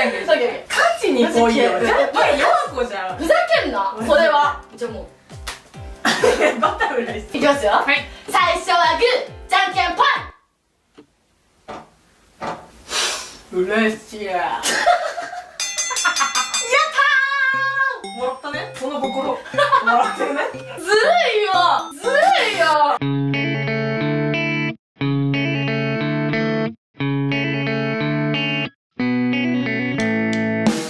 勝ちに来いよ。絶対弱子じゃん。ふざけんな、それは。じゃあもうバタフライいきますよ。はい、最初はグー、じゃんけんぽん。うれしいや。やったー、もらったね、その心。もらってるね。ずるいよ、ずるいよ。